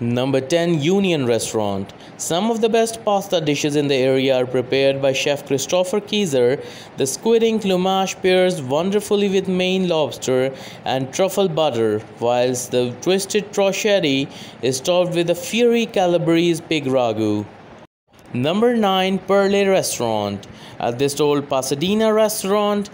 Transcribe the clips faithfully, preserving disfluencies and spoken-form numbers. Number ten. Union Restaurant. Some of the best pasta dishes in the area are prepared by Chef Christopher Keiser. The squid ink Plumache pairs wonderfully with Maine lobster and truffle butter, whilst the twisted trochetti is topped with a fiery Calabrese pig ragu. Number nine. Perle Restaurant. At this old Pasadena restaurant,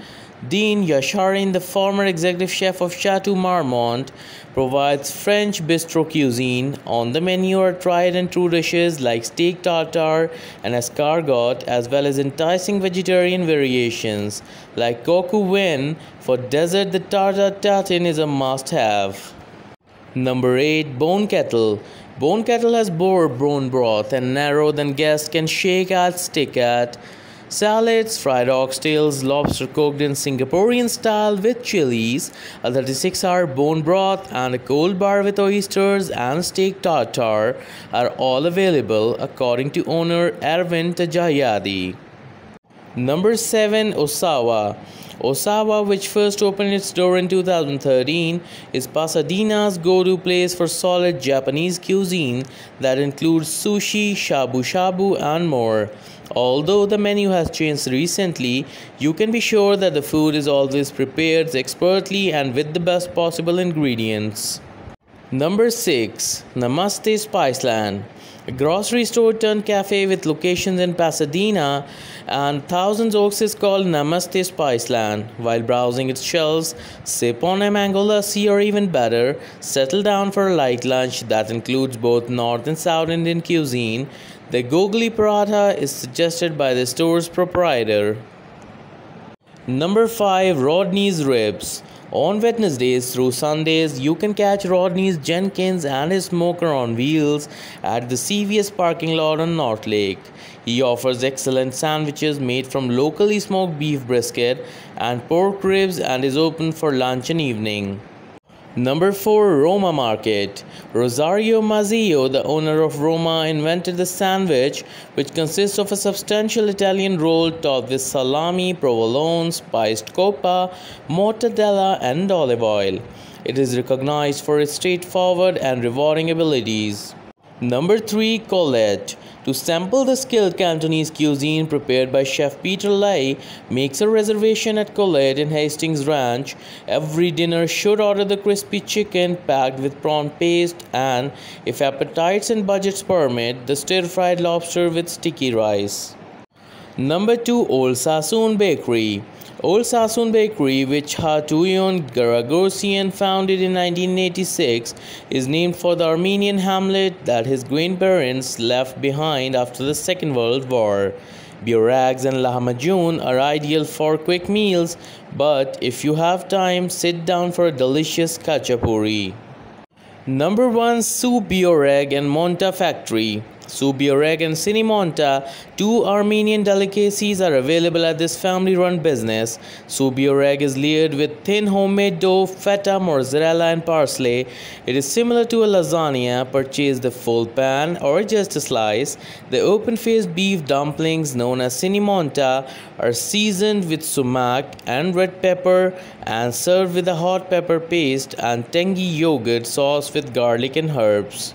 Dean Yasharin, the former executive chef of Chateau Marmont, provides French bistro cuisine. On the menu are tried and true dishes like steak tartare and escargot, as well as enticing vegetarian variations like coq au vin. For dessert, the tartare tatin is a must-have. Number eight. Bone Kettle. Bone Kettle has boar bone broth and narrow than guests can shake at, stick at. Salads, fried oxtails, lobster cooked in Singaporean style with chilies, a thirty-six hour bone broth, and a cold bar with oysters and steak tartare are all available, according to owner Ervin Tjahyadi. Number seven. Osawa. Osawa, which first opened its door in two thousand thirteen, is Pasadena's go-to place for solid Japanese cuisine that includes sushi, shabu-shabu, and more. Although the menu has changed recently, you can be sure that the food is always prepared expertly and with the best possible ingredients. Number six. Namaste Spiceland. A grocery store turned cafe with locations in Pasadena and Thousand Oaks is called Namaste Spiceland. While browsing its shelves, sip on a mango lassi or even better, settle down for a light lunch that includes both North and South Indian cuisine. The googly paratha is suggested by the store's proprietor. Number five. Rodney's Ribs. On Wednesdays through Sundays, you can catch Rodney's Jenkins and his smoker on wheels at the C V S parking lot on North Lake. He offers excellent sandwiches made from locally smoked beef brisket and pork ribs and is open for lunch and evening. Number four. Roma Market. Rosario Mazzio, the owner of Roma, invented the sandwich, which consists of a substantial Italian roll topped with salami, provolone, spiced coppa, mortadella, and olive oil. It is recognized for its straightforward and rewarding abilities. Number three. Colette. To sample the skilled Cantonese cuisine prepared by Chef Peter Lai, makes a reservation at Colette in Hastings Ranch. Every dinner should order the crispy chicken packed with prawn paste and, if appetites and budgets permit, the stir-fried lobster with sticky rice. Number two. Old Sassoun Bakery. Old Sassoun Bakery, which Hatuyon Garagosian founded in nineteen eighty-six, is named for the Armenian hamlet that his grandparents left behind after the Second World War. Bioregs and Lahmajun are ideal for quick meals, but if you have time, sit down for a delicious Kachapuri. Number one. Subioreg and Monta Factory. Subioreg and Cinimonta, two Armenian delicacies, are available at this family-run business. Subioreg is layered with thin homemade dough, feta, mozzarella, and parsley. It is similar to a lasagna. Purchase the full pan or just a slice. The open-faced beef dumplings, known as Cinimonta, are seasoned with sumac and red pepper and served with a hot pepper paste and tangy yogurt sauce with garlic and herbs.